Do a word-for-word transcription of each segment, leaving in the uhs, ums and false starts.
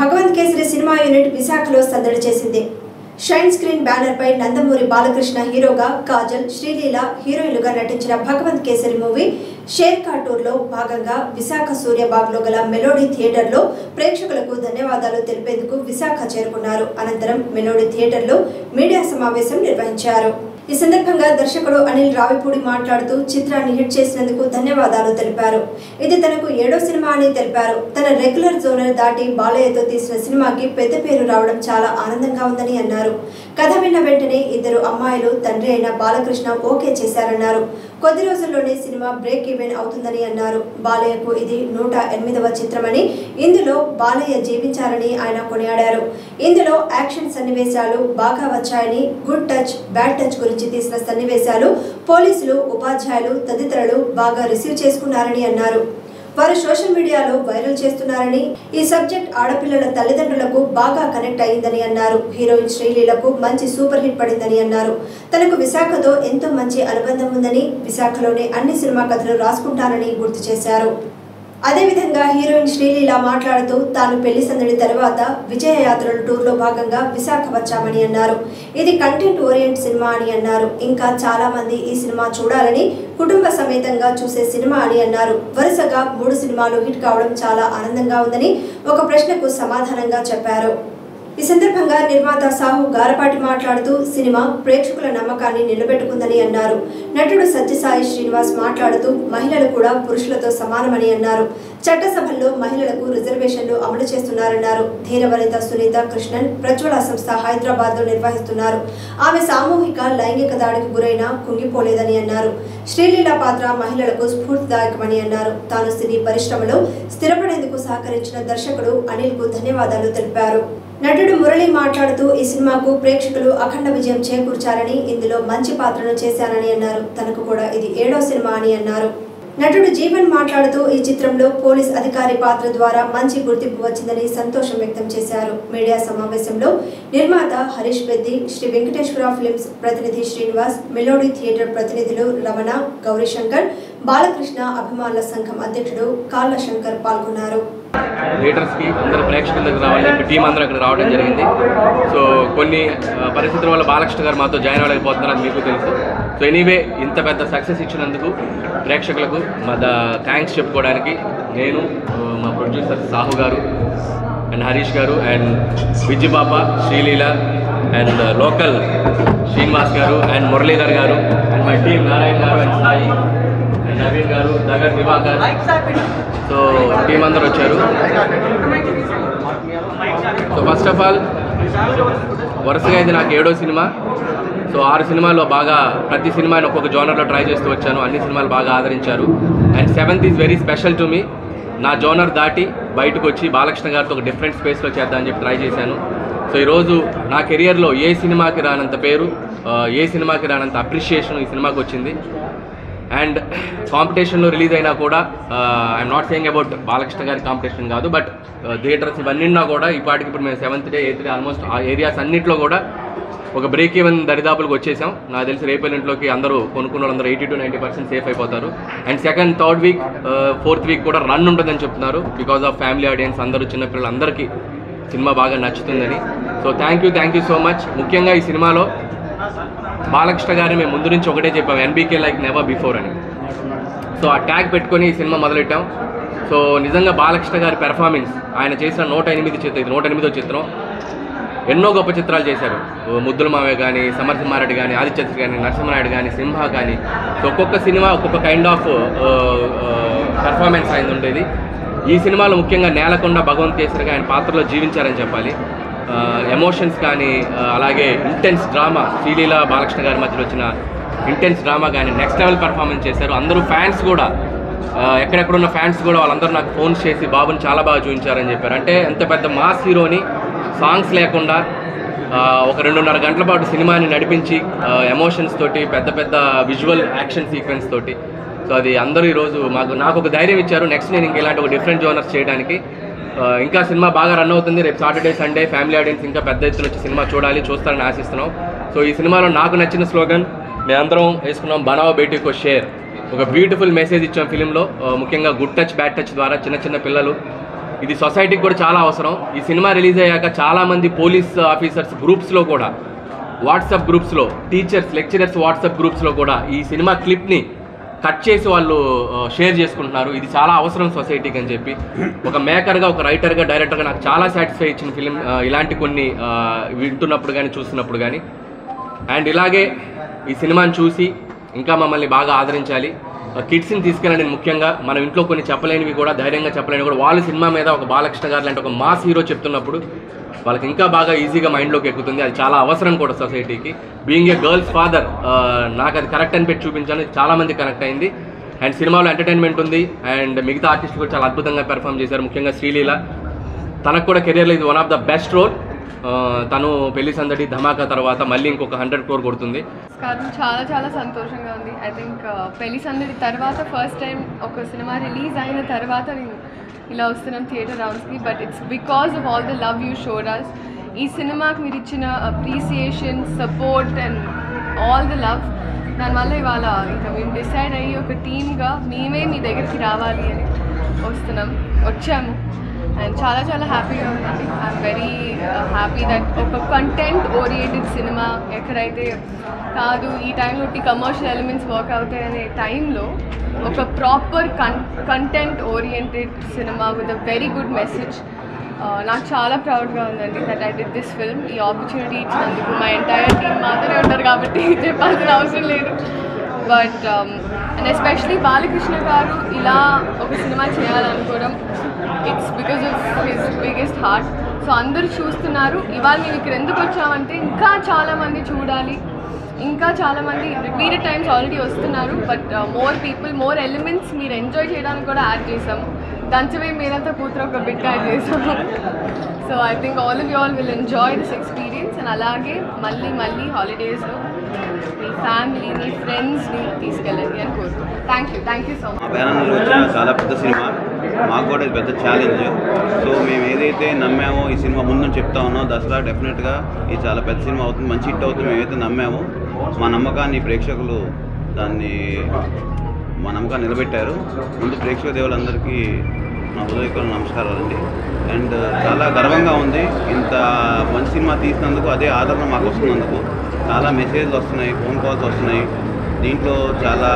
Bhagavanth kesari cinema unit విశాఖలో సందడి చేసింది. షైన్ స్క్రీన్ బ్యానర్ పై నందమూరి బాలకృష్ణ హీరోగా, కాజల్, శ్రీలీల హీరోయిన్లుగా నటించిన భగవంత్ కేసరి మూవీ షేర్ కాటూర్లో భాగంగా విశాఖ సూర్యబాగ్లో గల మెలోడీ థియేటర్లో ప్రేక్షకులకు ధన్యవాదాలు తెలిపేందుకు విశాఖ చేరుకున్నారు. అనంతరం మెలోడీ థియేటర్లో మీడియా సమావేశం నిర్వహించారు. ఈ సందర్భంగా దర్శకుడు అనిల్ రావిపూడి మాట్లాడుతూ చిత్రాన్ని హిట్ చేసినందుకు ధన్యవాదాలు తెలిపారు. ఇది తనకు ఏడో సినిమా అని తెలిపారు. తన రెగ్యులర్ జోనర్ దాటి బాలయ్యతో తీసిన సినిమాకి పెద్ద పేరు రావడం చాలా ఆనందంగా ఉందని అన్నారు. కథ విన్న వెంటనే ఇద్దరు అమ్మాయిలు తండ్రి అయిన బాలకృష్ణ ఓకే చేశారన్నారు. కొద్ది రోజుల్లోనే సినిమా బ్రేక్ ఈవెన్ అవుతుందని అన్నారు. బాలయ్యకు ఇది నూట ఎనిమిదవ చిత్రమని, ఇందులో బాలయ్య జీవించారని ఆయన కొనియాడారు. ఇందులో యాక్షన్ సన్నివేశాలు బాగా వచ్చాయని, గుడ్ టచ్, బ్యాడ్ టచ్ గురించి తీసిన సన్నివేశాలు పోలీసులు, ఉపాధ్యాయులు తదితరులు బాగా రిసీవ్ చేసుకున్నారని అన్నారు. వారు సోషల్ మీడియాలో వైరల్ చేస్తున్నారని, ఈ సబ్జెక్ట్ ఆడపిల్లల తల్లిదండ్రులకు బాగా కనెక్ట్ అయ్యిందని అన్నారు. హీరోయిన్ శ్రీలీలకు మంచి సూపర్ హిట్ పడిందని అన్నారు. తనకు విశాఖతో ఎంతో మంచి అనుబంధం ఉందని, విశాఖలోనే అన్ని సినిమా కథలు రాసుకుంటానని గుర్తు చేశారు. అదేవిధంగా హీరోయిన్ శ్రీలీల మాట్లాడుతూ తాను పెళ్లి సందడి తర్వాత విజయ యాత్రల టూర్లో భాగంగా విశాఖ వచ్చామని అన్నారు. ఇది కంటెంట్ ఓరియంట్ సినిమా అని అన్నారు. ఇంకా చాలా మంది ఈ సినిమా చూడాలని, కుటుంబ సమేతంగా చూసే సినిమా అని అన్నారు. వరుసగా మూడు సినిమాలు హిట్ కావడం చాలా ఆనందంగా ఉందని ఒక ప్రశ్నకు సమాధానంగా చెప్పారు. ఈ సందర్భంగా నిర్మాత సాహు గారపాటి మాట్లాడుతూ సినిమా ప్రేక్షకుల నమ్మకాన్ని నిలబెట్టుకుందని అన్నారు. నటుడు సత్యసాయి శ్రీనివాస్ మాట్లాడుతూ మహిళలు కూడా పురుషులతో సమానమని అన్నారు. చట్టసభల్లో మహిళలకు రిజర్వేషన్లు అమలు చేస్తున్నారన్నారు. ధీరవనిత సునీత కృష్ణన్ ప్రజ్వల సంస్థ హైదరాబాద్లో నిర్వహిస్తున్నారు. ఆమె సామూహిక లైంగిక దాడికి గురైనా కుంగిపోలేదని అన్నారు. శ్రీలీల పాత్ర మహిళలకు స్ఫూర్తిదాయకమని అన్నారు. తాను సినీ పరిశ్రమలో స్థిరపడేందుకు సహకరించిన దర్శకుడు అనిల్కు ధన్యవాదాలు తెలిపారు. నటుడు మురళి మాట్లాడుతూ ఈ సినిమాకు ప్రేక్షకులు అఖండ విజయం చేకూర్చారని, ఇందులో మంచి పాత్రను చేశానని అన్నారు. తనకు కూడా ఇది ఏడో సినిమా అని అన్నారు. నటుడు జీవన్ మాట్లాడుతూ ఈ చిత్రంలో పోలీస్ అధికారి పాత్ర ద్వారా మంచి గుర్తింపు వచ్చిందని సంతోషం వ్యక్తం చేశారు. మీడియా సమావేశంలో నిర్మాత హరీష్ బెద్ది, శ్రీ వెంకటేశ్వర ఫిలిమ్స్ ప్రతినిధి శ్రీనివాస్, మెలోడీ థియేటర్ ప్రతినిధులు రమణ, గౌరీశంకర్, బాలకృష్ణ, అభిమానుల సంఘం అధ్యక్షుడు కాళ్ళ శంకర్ పాల్గొన్నారు. థియేటర్స్కి అందరూ ప్రేక్షకులకు రావాలని చెప్పి టీం అందరూ అక్కడ రావడం జరిగింది. సో కొన్ని పరిస్థితుల వల్ల బాలకృష్ణ గారు మాతో జాయిన్ అవ్వలేకపోతున్నారని మీకు తెలుసు. సో ఎనీవే ఇంత పెద్ద సక్సెస్ ఇచ్చినందుకు ప్రేక్షకులకు మా థ్యాంక్స్ చెప్పుకోవడానికి నేను, మా ప్రొడ్యూసర్ సాహు గారు అండ్ హరీష్ గారు and Vijay Baba, Sreeleela and local Srinivas గారు అండ్ మురళీధర్ గారు అండ్ మై టీం నారాయణ గారు అండ్ సాయి అండ్ నవీన్ గారు, దగ్గర దివాకర్, సో టీం అందరు వచ్చారు. సో ఫస్ట్ ఆఫ్ ఆల్ వరుసగా ఇది నాకు ఏడో సినిమా. సో ఆరు సినిమాల్లో బాగా ప్రతి సినిమాని ఒక్కొక్క జోనర్లో ట్రై చేస్తూ వచ్చాను. అన్ని సినిమాలు బాగా ఆదరించారు. And seventh is very special to me. నా జోనర్ దాటి బయటకు వచ్చి బాలకృష్ణ గారితో ఒక డిఫరెంట్ స్పేస్లో చేద్దామని చెప్పి ట్రై చేశాను. సో ఈరోజు నా కెరియర్లో ఏ సినిమాకి రానంత పేరు, ఏ సినిమాకి రానంత అప్రిషియేషన్ ఈ సినిమాకి వచ్చింది. అండ్ కాంపిటీషన్లో రిలీజ్ అయినా కూడా, I'm not saying about Balakrishna గారి కాంపిటీషన్ కాదు, బట్ థియేటర్స్ ఇవన్నీన్నా కూడా ఇప్పటికి ఇప్పుడు మేము seventh day, eighth day almost ఆ ఏరియాస్ అన్నింటిలో కూడా ఒక బ్రేక్ ఈవెన్ దరిదాపులకు వచ్చేసాం. నాకు తెలిసి రేపేలింట్లోకి అందరూ కొనుక్కున్న వాళ్ళందరూ eighty to ninety percent safe అయిపోతారు. And second, third week, fourth week కూడా రన్ ఉంటుందని చెప్తున్నారు. బికాజ్ ఆఫ్ ఫ్యామిలీ ఆడియన్స్, అందరూ చిన్నపిల్లలందరికీ సినిమా బాగా నచ్చుతుందని. So thank you thank you so much. ముఖ్యంగా ఈ సినిమాలో బాలకృష్ణ గారిని మేము ముందు నుంచి ఒకటే చెప్పాము, ఎన్బీకే లైక్ నెవర్ బిఫోర్ అని. సో ఆ ట్యాగ్ పెట్టుకొని ఈ సినిమా మొదలెట్టాం. సో నిజంగా బాలకృష్ణ గారి పెర్ఫార్మెన్స్, ఆయన చేసిన నూట ఎనిమిది చిత్రం ఇది నూట ఎనిమిదో చిత్రం. ఎన్నో గొప్ప చిత్రాలు చేశారు. ముద్దుల మావయ్య కానీ, సమరసింహారెడ్డి కానీ, ఆదిత్యత్రి కానీ, నరసింహనాయుడు కానీ, సింహ కానీ. సో ఒక్కొక్క సినిమా ఒక్కొక్క కైండ్ ఆఫ్ పెర్ఫార్మెన్స్ ఆయన ఉండేది. ఈ సినిమాలో ముఖ్యంగా నేలకొండ భగవంత్ కేసరిగా ఆయన పాత్రలో జీవించారని చెప్పాలి. ఎమోషన్స్ కానీ, అలాగే ఇంటెన్స్ డ్రామా, శ్రీలీల బాలకృష్ణ గారి మధ్యలో వచ్చిన ఇంటెన్స్ డ్రామా కానీ నెక్స్ట్ లెవెల్ పెర్ఫార్మెన్స్ చేశారు. అందరూ ఫ్యాన్స్ కూడా, ఎక్కడెక్కడున్న ఫ్యాన్స్ కూడా వాళ్ళందరూ నాకు ఫోన్స్ చేసి బాబుని చాలా బాగా చూపించారని చెప్పారు. అంటే ఎంత పెద్ద మాస్ హీరోని సాంగ్స్ లేకుండా ఒక రెండున్నర గంటల పాటు సినిమాని నడిపించి ఎమోషన్స్ తోటి, పెద్ద పెద్ద విజువల్ యాక్షన్ సీక్వెన్స్ తోటి. సో అది అందరూ ఈరోజు మాకు నాకు ఒక ధైర్యం ఇచ్చారు. నెక్స్ట్ నేను ఇంక ఇలాంటి ఒక డిఫరెంట్ జోనర్స్ చేయడానికి. ఇంకా సినిమా బాగా రన్ అవుతుంది. రేపు సాటర్డే, సండే ఫ్యామిలీ ఆడియన్స్ ఇంకా పెద్ద ఎత్తున వచ్చి సినిమా చూడాలి, చూస్తారని ఆశిస్తున్నాం. సో ఈ సినిమాలో నాకు నచ్చిన స్లోగన్ మేమందరం వేసుకున్నాం, బనావో బేటీకో షేర్. ఒక బ్యూటిఫుల్ మెసేజ్ ఇచ్చాం ఫిలింలో. ముఖ్యంగా గుడ్ టచ్, బ్యాడ్ టచ్ ద్వారా చిన్న చిన్న పిల్లలు ఇది సొసైటీకి కూడా చాలా అవసరం. ఈ సినిమా రిలీజ్ అయ్యాక చాలామంది పోలీస్ ఆఫీసర్స్ గ్రూప్స్లో కూడా, వాట్సాప్ గ్రూప్స్లో, టీచర్స్, లెక్చరర్స్ వాట్సాప్ గ్రూప్స్లో కూడా ఈ సినిమా క్లిప్ని కట్ చేసి వాళ్ళు షేర్ చేసుకుంటున్నారు. ఇది చాలా అవసరం సొసైటీకి అని చెప్పి, ఒక మేకర్గా, ఒక రైటర్గా, డైరెక్టర్గా నాకు చాలా సాటిస్ఫై ఇచ్చిన ఫిలిం ఇలాంటి కొన్ని వింటున్నప్పుడు కానీ చూస్తున్నప్పుడు కానీ. అండ్ ఇలాగే ఈ సినిమాని చూసి ఇంకా మమ్మల్ని బాగా ఆదరించాలి, కిడ్స్ని తీసుకెళ్ళండి. ముఖ్యంగా మనం ఇంట్లో కొన్ని చెప్పలేనివి కూడా, ధైర్యంగా చెప్పలేనివి కూడా వాళ్ళు సినిమా మీద ఒక బాలకృష్ణ గారు లాంటి ఒక మాస్ హీరో చెప్తున్నప్పుడు వాళ్ళకి ఇంకా బాగా ఈజీగా మైండ్లోకి ఎక్కుతుంది. అది చాలా అవసరం కూడా సొసైటీకి. బీయింగ్ ఏ గర్ల్స్ ఫాదర్ నాకు అది కరెక్ట్ అని పెట్టి చూపించాను, చాలామంది కనెక్ట్ అయింది. అండ్ సినిమాలో ఎంటర్టైన్మెంట్ ఉంది, అండ్ మిగతా ఆర్టిస్టులు కూడా చాలా అద్భుతంగా పెర్ఫామ్ చేశారు. ముఖ్యంగా శ్రీలీల, తనకు కూడా కెరీర్లో ఇది one of the best role. తను పెళ్లి సందడి, ధమాకా తర్వాత మళ్ళీ ఇంకొక హండ్రెడ్ క్రోర్ కొడుతుంది. చాలా చాలా సంతోషంగా ఉంది. ఐ థింక్ పెళ్లి సందడి తర్వాత ఫస్ట్ టైం ఒక సినిమా రిలీజ్ అయిన తర్వాత నేను ఇలా వస్తున్నాం థియేటర్ రౌండ్స్కి. But it's because of all the love you showed us. ఈ సినిమాకి మీరు ఇచ్చిన appreciation, support and all the love, దానివల్ల ఇవాళ ఇంకా మేము డిసైడ్ అయ్యి ఒక టీమ్గా మేమే మీ దగ్గరికి రావాలి అని వస్తున్నాం, వచ్చాము. అండ్ చాలా చాలా హ్యాపీగా ఉందండి. ఐఎమ్ వెరీ హ్యాపీ దట్ ఒక కంటెంట్ ఓరియంటెడ్ సినిమా, ఎక్కడైతే కాదు ఈ టైంలో కమర్షియల్ ఎలిమెంట్స్ వర్క్ అవుతాయి అనే టైంలో, ఒక ప్రాపర్ కన్ కంటెంట్ ఓరియంటెడ్ సినిమా with a very good message. నాకు చాలా ప్రౌడ్గా ఉందండి that I did this film. ఈ ఆపర్చునిటీ ఇచ్చినందుకు మా ఎంటైర్ టీం మాత్రమే ఉంటారు కాబట్టి చెప్పాల్సిన అవసరం లేదు. బట్ అండ్ ఎస్పెషలీ బాలకృష్ణ గారు ఇలా ఒక సినిమా చేయాలనుకోవడం it's because of his biggest heart. So అందరూ చూస్తున్నారు. ఇవాళ మేము ఇక్కడ ఎందుకు వచ్చామంటే ఇంకా చాలామంది చూడాలి, ఇంకా చాలామంది రిపీటెడ్ టైమ్స్ ఆల్రెడీ వస్తున్నారు. But more people, more elements మీరు ఎంజాయ్ చేయడానికి కూడా యాడ్ చేసాము. దంచవే మీరంతా కూతురు ఒక బిట్ యాడ్ చేసాము. So I think all of you all will enjoy this experience. And అలాగే మళ్ళీ మళ్ళీ హాలిడేస్లో మీ ఫ్యామిలీని, ఫ్రెండ్స్ని తీసుకెళ్ళండి అని కోరుకుంటున్నాను. Thank you, thank you so much. బ్యానర్లో వచ్చిన చాలా పెద్ద సినిమా, మాకు కూడా ఇది పెద్ద ఛాలెంజ్. సో మేము ఏదైతే నమ్మామో ఈ సినిమా ముందు చెప్తా ఉన్నాం, దసరా డెఫినెట్గా ఇది చాలా పెద్ద సినిమా అవుతుంది, మంచి హిట్ అవుతుంది. మేమైతే నమ్మామో మా నమ్మకాన్ని ప్రేక్షకులు దాన్ని మా నమ్మకాన్ని నిలబెట్టారు. ముందు ప్రేక్షక దేవులందరికీ నా హృదయకుల నమస్కారాలండి. అండ్ చాలా గర్వంగా ఉంది ఇంత మంచి సినిమా తీసినందుకు, అదే ఆదరణ మాకు వస్తున్నందుకు. చాలా మెసేజ్లు వస్తున్నాయి, ఫోన్ కాల్స్ వస్తున్నాయి. దీంట్లో చాలా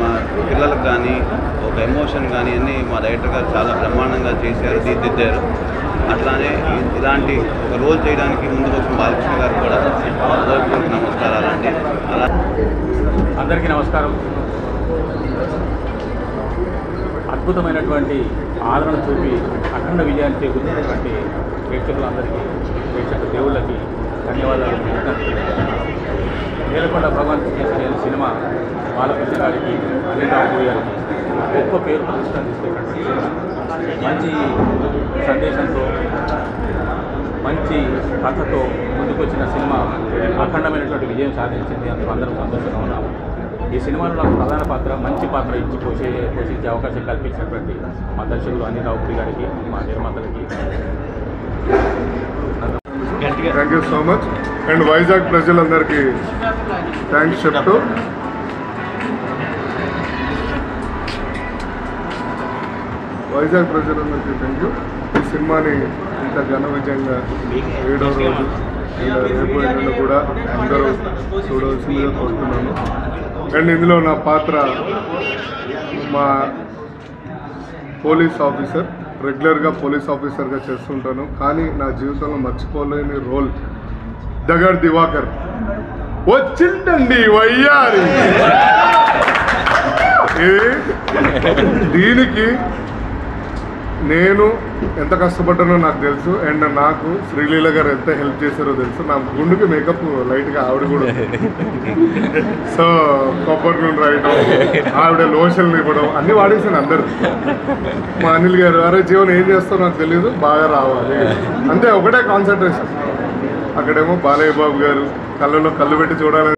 మా పిల్లలకు కానీ ఒక ఎమోషన్ కానీ అన్నీ మా డైరెక్టర్ గారు చాలా బ్రహ్మాండంగా చేశారు, తీర్చిదిద్దారు. అట్లానే ఇలాంటి ఒక రోల్ చేయడానికి ముందుకు వచ్చిన బాలకృష్ణ గారు కూడా నమస్కారాలండి. అలా అందరికీ నమస్కారం. అద్భుతమైనటువంటి ఆదరణ చూపి అఖండ విజయాన్ని చేకూర్చినటువంటి ప్రేక్షకులందరికీ, ప్రేక్షక దేవుళ్ళకి ధన్యవాదాలు. నేలకొండ భగవంత్ కేసరి అనే సినిమా బాలకృష్ణ గారికి, అనిల్ రావు గారికి గొప్ప పేరు ప్రతిష్టం తీసుకునేటువంటి మంచి సందేశంతో, మంచి కథతో ముందుకొచ్చిన సినిమా అఖండమైనటువంటి విజయం సాధించింది. అందుకు అందరం సంతోషంగా ఉన్నాము. ఈ సినిమాలో నాకు ప్రధాన పాత్ర, మంచి పాత్ర ఇచ్చి పోషే పోషించే అవకాశం కల్పించినటువంటి మా దర్శకులు అనిల్ రావు గారికి, మా నిర్మాతలకి thank you so much. And Vizag ప్రజలందరికీ థ్యాంక్స్ చెప్తూ వైజాగ్ ప్రజలందరికీ థ్యాంక్ యూ. ఈ సినిమాని ఇంత ఘన విజయంగా ఏడో రోజు రేపు కూడా అందరూ చూడవలసిందిగా కోరుతున్నాను. అండ్ ఇందులో నా పాత్ర మా పోలీస్ ఆఫీసర్, రెగ్యులర్గా పోలీస్ ఆఫీసర్గా చేస్తుంటాను కానీ నా జీవితంలో మర్చిపోలేని రోల్ దగర్ దివాకర్. వచ్చిందండి వయ్యారి, దీనికి నేను ఎంత కష్టపడ్డానో నాకు తెలుసు. అండ్ నాకు శ్రీలీల గారు ఎంత హెల్ప్ చేశారో తెలుసు. నా గుండుకి మేకప్ లైట్గా ఆవిడ కూడా, సో కొబ్బరి నూనె రాయడం, ఆవిడ లోషన్లు ఇవ్వడం అన్నీ వాడేసాను అందరు. మా అనిల్ గారు అరే జీవన్ ఏం చేస్తారో నాకు తెలియదు, బాగా రావాలి అంతే, ఒకటే కాన్సన్ట్రేషన్. అక్కడేమో బాలయ్య బాబు గారు కళ్ళలో కళ్ళు పెట్టి చూడాలని